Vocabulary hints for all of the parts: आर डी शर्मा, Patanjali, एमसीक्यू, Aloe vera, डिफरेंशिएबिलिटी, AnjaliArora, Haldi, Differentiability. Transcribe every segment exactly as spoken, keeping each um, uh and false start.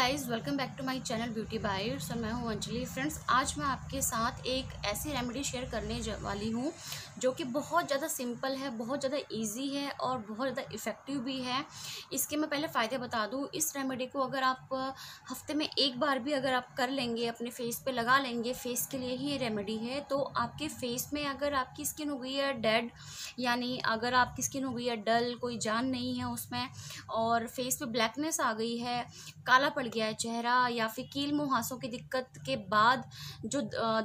Guys welcome back to my channel Beauty Bites और मैं हूं अंजलि। फ्रेंड्स, आज मैं आपके साथ एक ऐसी रेमेडी शेयर करने वाली हूं जो कि बहुत ज़्यादा सिंपल है, बहुत ज़्यादा इजी है और बहुत ज़्यादा इफ़ेक्टिव भी है। इसके मैं पहले फ़ायदे बता दूं। इस रेमेडी को अगर आप हफ्ते में एक बार भी अगर आप कर लेंगे, अपने फेस पर लगा लेंगे, फेस के लिए ही ये रेमेडी है, तो आपके फेस में अगर आपकी स्किन हो गई है डेड, यानी अगर आपकी स्किन हो गई है डल, कोई जान नहीं है उसमें, और फेस पर ब्लैकनेस आ गई है, काला गया है चेहरा, या फिर कील मुहासों की दिक्कत के बाद जो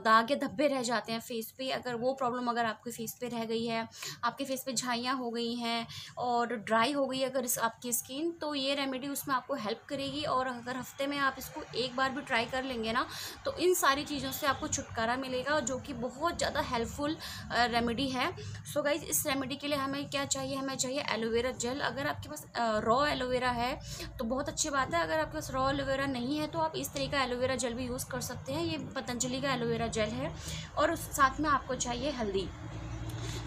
दाग या धब्बे रह जाते हैं फेस पे, अगर वो प्रॉब्लम अगर आपके फेस पे रह गई है, आपके फेस पे झाइयाँ हो गई हैं और ड्राई हो गई अगर इस आपकी स्किन, तो ये रेमेडी उसमें आपको हेल्प करेगी। और अगर हफ्ते में आप इसको एक बार भी ट्राई कर लेंगे ना, तो इन सारी चीज़ों से आपको छुटकारा मिलेगा, जो कि बहुत ज़्यादा हेल्पफुल रेमेडी है। सो गाइज, इस रेमेडी के लिए हमें क्या चाहिए? हमें चाहिए एलोवेरा जेल। अगर आपके पास रॉ एलोवेरा है तो बहुत अच्छी बात है, अगर आपके पास रॉ एलोवेरा नहीं है तो आप इस तरह का एलोवेरा जेल भी यूज़ कर सकते हैं। ये पतंजलि का एलोवेरा जेल है और उस साथ में आपको चाहिए हल्दी।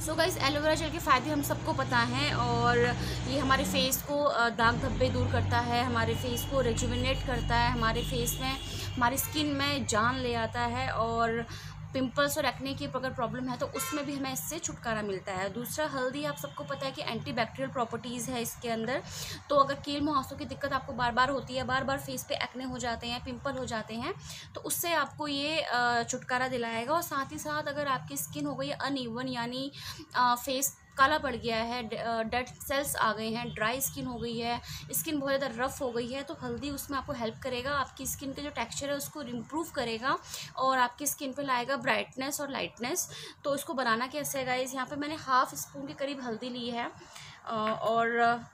सो गाइस, एलोवेरा जेल के फ़ायदे हम सबको पता हैं और ये हमारे फेस को दाग धब्बे दूर करता है, हमारे फेस को रेजुविनेट करता है, हमारे फेस में, हमारी स्किन में जान ले आता है, और पिंपल्स और एक्ने की अगर प्रॉब्लम है तो उसमें भी हमें इससे छुटकारा मिलता है। दूसरा, हल्दी आप सबको पता है कि एंटी बैक्टीरियल प्रॉपर्टीज़ है इसके अंदर, तो अगर कील मुहासों की दिक्कत आपको बार बार होती है, बार बार फेस पे एक्ने हो जाते हैं, पिंपल हो जाते हैं, तो उससे आपको ये छुटकारा दिलाएगा। और साथ ही साथ अगर आपकी स्किन हो गई अनइवन, यानी फेस काला पड़ गया है, डेड सेल्स आ गए हैं, ड्राई स्किन हो गई है, स्किन बहुत ज़्यादा रफ़ हो गई है, तो हल्दी उसमें आपको हेल्प करेगा। आपकी स्किन के जो टेक्सचर है उसको इम्प्रूव करेगा और आपकी स्किन पे लाएगा ब्राइटनेस और लाइटनेस। तो इसको बनाना कैसे है गाइज़? यहाँ पे मैंने हाफ़ स्पून के करीब हल्दी ली है और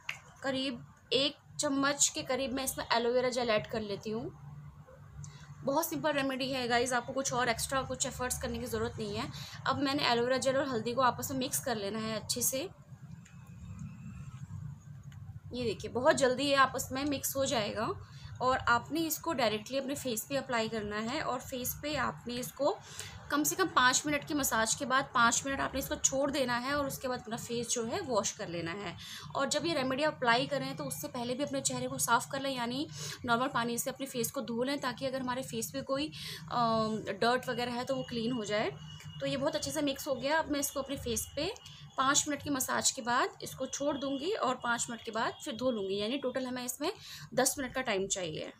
करीब एक चम्मच के करीब मैं इसमें एलोवेरा जेल ऐड कर लेती हूँ। बहुत सिंपल रेमेडी है गाइस, आपको कुछ और एक्स्ट्रा कुछ एफर्ट्स करने की ज़रूरत नहीं है। अब मैंने एलोवेरा जेल और हल्दी को आपस में मिक्स कर लेना है अच्छे से। ये देखिए, बहुत जल्दी ये आपस में मिक्स हो जाएगा और आपने इसको डायरेक्टली अपने फेस पे अप्लाई करना है। और फेस पे आपने इसको कम से कम पाँच मिनट की मसाज के बाद पाँच मिनट आपने इसको छोड़ देना है और उसके बाद अपना फेस जो है वॉश कर लेना है। और जब ये रेमेडी अप्लाई करें तो उससे पहले भी अपने चेहरे को साफ़ कर लें, यानी नॉर्मल पानी से अपने फेस को धो लें, ताकि अगर हमारे फेस पे कोई डर्ट वगैरह है तो वो क्लीन हो जाए। तो ये बहुत अच्छे से मिक्स हो गया। अब मैं इसको अपने फेस पे पाँच मिनट की मसाज के बाद इसको छोड़ दूँगी और पाँच मिनट के बाद फिर धो लूँगी, यानी टोटल हमें इसमें दस मिनट का टाइम चाहिए।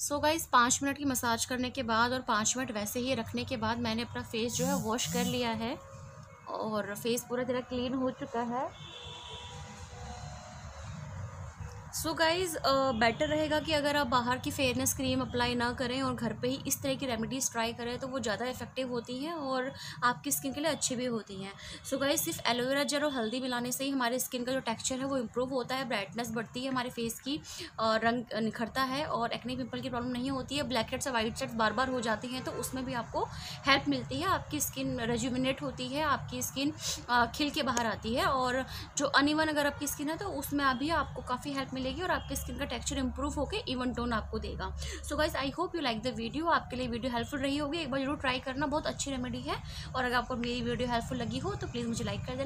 सो so गाइज़, पाँच मिनट की मसाज करने के बाद और पाँच मिनट वैसे ही रखने के बाद मैंने अपना फेस जो है वॉश कर लिया है और फेस पूरा तरह क्लीन हो चुका है। सो गाइज़, बेटर रहेगा कि अगर आप बाहर की फेयरनेस क्रीम अप्लाई ना करें और घर पे ही इस तरह की रेमेडीज़ ट्राई करें, तो वो ज़्यादा इफेक्टिव होती हैं और आपकी स्किन के लिए अच्छी भी होती हैं। सो so गाइज़, सिर्फ एलोवेरा जेल और हल्दी मिलाने से ही हमारे स्किन का जो टेक्सचर है वो इम्प्रूव होता है, ब्राइटनेस बढ़ती है, हमारे फेस की रंग निखरता है और एक्ने पिंपल की प्रॉब्लम नहीं होती है, ब्लैक हेड्स और वाइट हेड्स बार बार हो जाती हैं तो उसमें भी आपको हेल्प मिलती है। आपकी स्किन रेजुमिनेट होती है, आपकी स्किन खिल के बाहर आती है, और जो अनइवन अगर आपकी स्किन है तो उसमें अभी आपको काफ़ी हेल्प मिलेगी और आपकी स्किन का टेक्सचर इंप्रूव होकर इवन टोन आपको देगा। So guys, I hope you like the video. आपके लिए वीडियो हेल्पफुल रही होगी, एक बार जरूर ट्राई करना, बहुत अच्छी रेमेडी है। और अगर आपको मेरी वीडियो हेल्पफुल लगी हो तो प्लीज़ मुझे लाइक कर देना।